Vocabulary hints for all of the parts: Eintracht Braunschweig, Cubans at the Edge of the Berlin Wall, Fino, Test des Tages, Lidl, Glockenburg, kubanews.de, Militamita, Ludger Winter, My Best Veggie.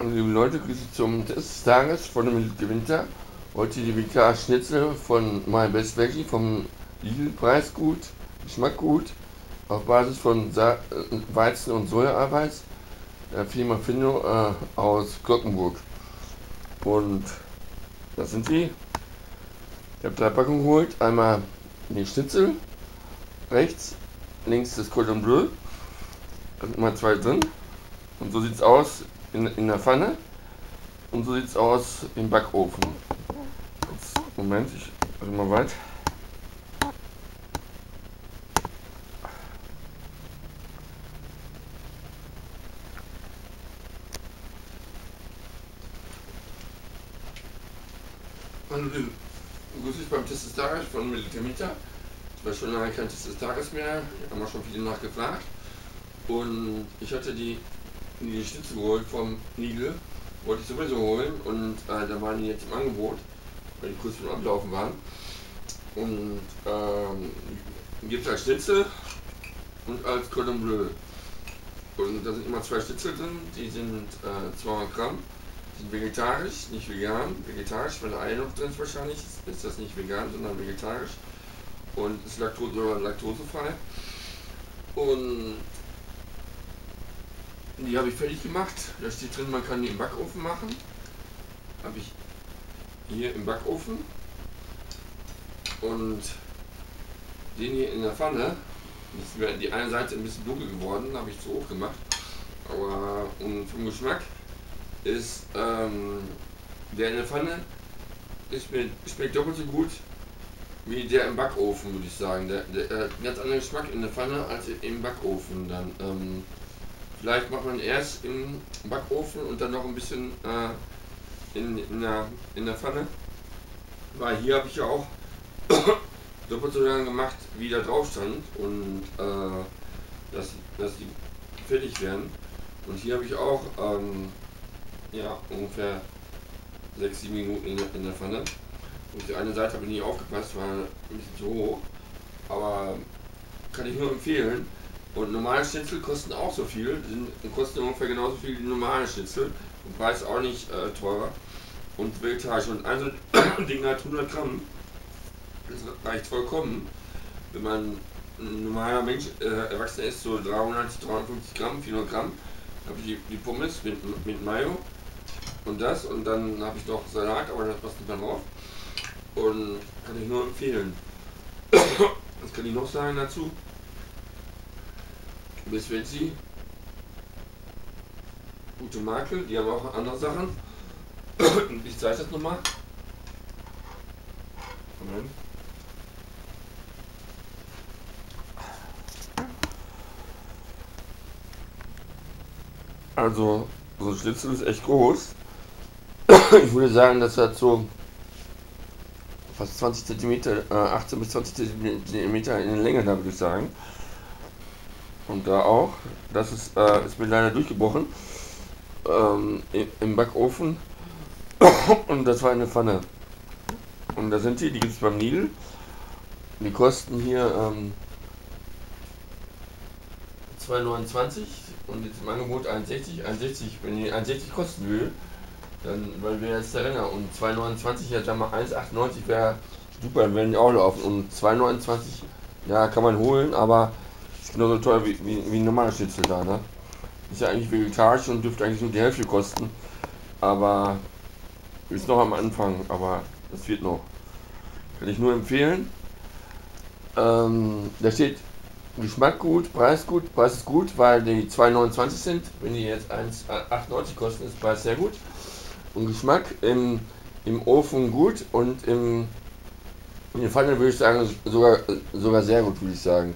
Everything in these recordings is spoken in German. Hallo liebe Leute, Grüße zum Test des Tages von dem Ludger Winter. Heute die WK Schnitzel von My Best Veggie vom Lidl, Preis gut, Geschmack gut, auf Basis von Weizen und Sojaeiweiß, der Firma Fino aus Glockenburg. Und das sind die. Ich habe 3 Packungen geholt, einmal die Schnitzel, rechts, links das Cordon Bleu, da sind mal 2 drin. Und so sieht es aus in der Pfanne und so sieht es aus im Backofen. Jetzt, Moment, ich bin mal weit. Hallo, grüß dich beim Test des Tages von Militamita. Es war schon lange kein Test des Tages mehr, da haben wir schon viele nachgefragt. Und ich hatte die Schnitzel geholt vom Lidl, wollte ich sowieso holen und da waren die jetzt im Angebot, weil die kurz vor dem Ablaufen waren. Und gibt es als Schnitzel und als Cordon Bleu. Und da sind immer 2 Schnitzel drin, die sind 200 Gramm, sind vegetarisch, nicht vegan. Vegetarisch, weil da Ei noch drin ist wahrscheinlich, ist das nicht vegan, sondern vegetarisch. Und ist Laktose oder laktosefrei. Und die habe ich fertig gemacht, da steht drin, man kann die im Backofen machen. Habe ich hier im Backofen und den hier in der Pfanne. Die eine Seite ein bisschen dunkel geworden, habe ich zu hoch gemacht. Aber und vom Geschmack ist der in der Pfanne schmeckt doppelt so gut wie der im Backofen, würde ich sagen. Der hat einen ganz anderen Geschmack in der Pfanne als im Backofen dann. Vielleicht macht man erst im Backofen und dann noch ein bisschen in der Pfanne. Weil hier habe ich ja auch doppelt so lange gemacht, wie da drauf stand und dass die fertig werden. Und hier habe ich auch ja, ungefähr 6-7 Minuten in der Pfanne. Und die eine Seite habe ich nicht aufgepasst, war ein bisschen zu hoch. Aber kann ich nur empfehlen. Und normale Schnitzel kosten auch so viel, kosten ungefähr genauso viel wie normale Schnitzel und Preis auch nicht teurer. Und vegetarisch und also Ding hat 100 Gramm, das reicht vollkommen. Wenn man ein normaler Mensch, Erwachsener ist, so 300, 350 Gramm, 400 Gramm, habe ich die Pommes mit Mayo und das und dann habe ich noch Salat, aber das passt nicht mehr drauf. Und kann ich nur empfehlen. Was kann ich noch sagen dazu? Best Veggie, gute Marke, die haben auch andere Sachen. Ich zeige das nochmal. Moment. Also, so ein Schnitzel ist echt groß. Ich würde sagen, das hat so fast 20 cm, 18 bis 20 cm in der Länge, da würde ich sagen. Und da auch, das ist mir leider durchgebrochen im Backofen und das war eine Pfanne. Und da sind die gibt es beim Lidl. Die kosten hier 2,29 und jetzt im Angebot 1,60. 1,60, wenn die 1,60 kosten will, dann weil wir jetzt erinnern und 2,29, ja, sagen wir 1,98 wäre super, dann werden die auch laufen. Und 2,29, ja, kann man holen, aber genauso teuer wie ein normaler Schnitzel da, ne? Ist ja eigentlich vegetarisch und dürfte eigentlich nur die Hälfte kosten. Aber ist noch am Anfang, aber das wird noch. Kann ich nur empfehlen. Da steht Geschmack gut, Preis ist gut, weil die 2,29 sind. Wenn die jetzt 1,98 kosten, ist Preis sehr gut. Und Geschmack im Ofen gut und in der Pfanne würde ich sagen, sogar sehr gut, würde ich sagen.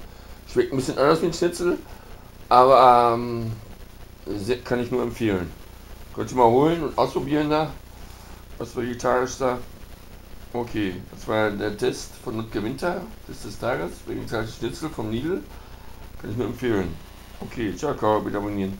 Schmeckt ein bisschen anders mit Schnitzel, aber kann ich nur empfehlen. Könnt ihr mal holen und ausprobieren da, was vegetarisch da. Okay, das war der Test von Ludger Winter, Test des Tages, vegetarische Schnitzel vom Lidl. Kann ich nur empfehlen. Okay, ciao, wieder abonnieren.